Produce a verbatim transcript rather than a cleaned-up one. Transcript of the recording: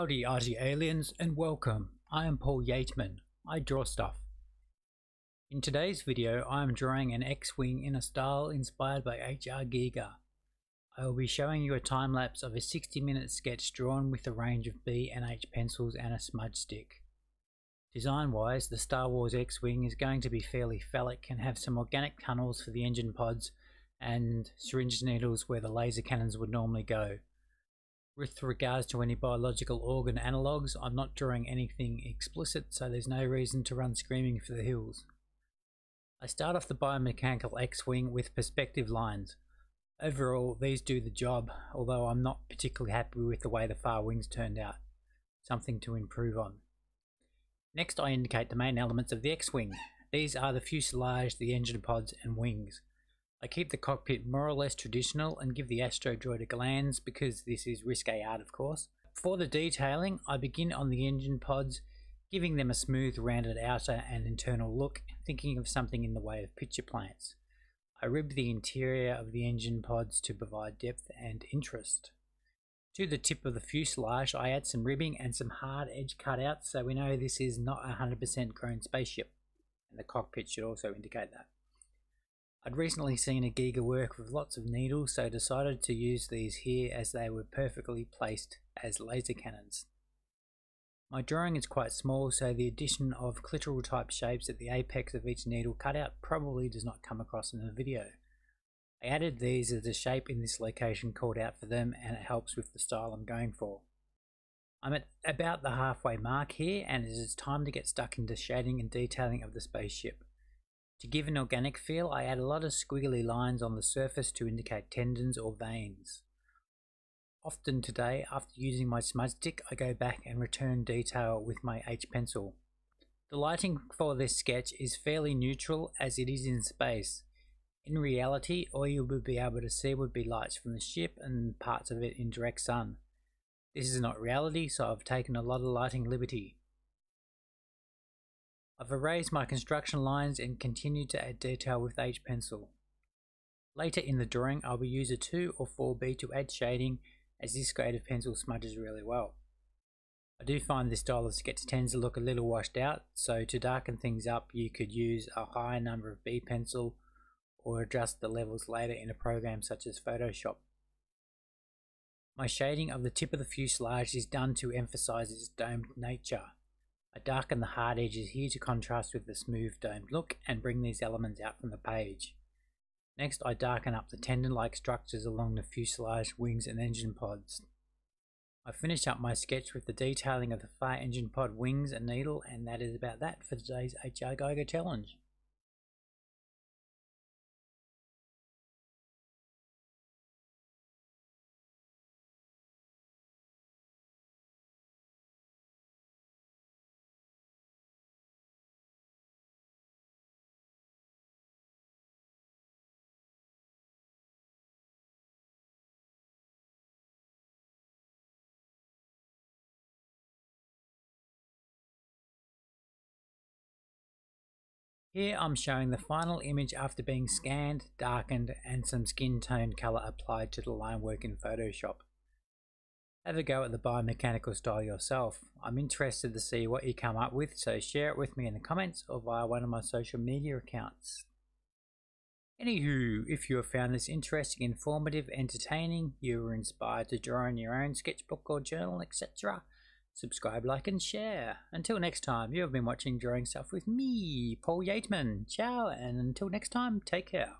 Howdy arty aliens and welcome. I am Paul Yeatman. I draw stuff. In today's video I am drawing an X-Wing in a style inspired by H R Giger. I will be showing you a time lapse of a sixty minute sketch drawn with a range of B and H pencils and a smudge stick. Design wise, the Star Wars X-Wing is going to be fairly phallic and have some organic tunnels for the engine pods and syringe needles where the laser cannons would normally go. With regards to any biological organ analogues, I'm not drawing anything explicit, so there's no reason to run screaming for the hills. I start off the biomechanical X-Wing with perspective lines. Overall, these do the job, although I'm not particularly happy with the way the far wings turned out. Something to improve on. Next, I indicate the main elements of the X-Wing. These are the fuselage, the engine pods, and wings. I keep the cockpit more or less traditional and give the astro droid a glance because this is risque art, of course. For the detailing, I begin on the engine pods, giving them a smooth rounded outer and internal look, thinking of something in the way of picture plants. I rib the interior of the engine pods to provide depth and interest. To the tip of the fuselage, I add some ribbing and some hard edge cutouts, so we know this is not a one hundred percent grown spaceship, and the cockpit should also indicate that. I'd recently seen a Giger work with lots of needles, so decided to use these here as they were perfectly placed as laser cannons. My drawing is quite small, so the addition of clitoral type shapes at the apex of each needle cutout probably does not come across in the video. I added these as a shape in this location called out for them, and it helps with the style I'm going for. I'm at about the halfway mark here, and it is time to get stuck into shading and detailing of the spaceship. To give an organic feel, I add a lot of squiggly lines on the surface to indicate tendons or veins. Often today, after using my smudge stick, I go back and return detail with my H pencil. The lighting for this sketch is fairly neutral as it is in space. In reality, all you would be able to see would be lights from the ship and parts of it in direct sun. This is not reality, so I've taken a lot of lighting liberty. I've erased my construction lines and continued to add detail with H pencil. Later in the drawing, I will use a two or four B to add shading, as this grade of pencil smudges really well. I do find this style of sketch tends to look a little washed out, so to darken things up you could use a higher number of B pencil or adjust the levels later in a program such as Photoshop. My shading of the tip of the fuselage is done to emphasize its domed nature. I darken the hard edges here to contrast with the smooth domed look and bring these elements out from the page. Next, I darken up the tendon-like structures along the fuselage, wings and engine pods. I finish up my sketch with the detailing of the far engine pod wings and needle, and that is about that for today's H R Giger Challenge. Here I'm showing the final image after being scanned, darkened and some skin tone colour applied to the line work in Photoshop. Have a go at the biomechanical style yourself. I'm interested to see what you come up with, so share it with me in the comments or via one of my social media accounts. Anywho, if you have found this interesting, informative, entertaining, you were inspired to draw in your own sketchbook or journal, et cetera, subscribe, like and share. Until next time, you have been watching Drawing Stuff with me, Paul Yeatman. Ciao, and until next time, take care.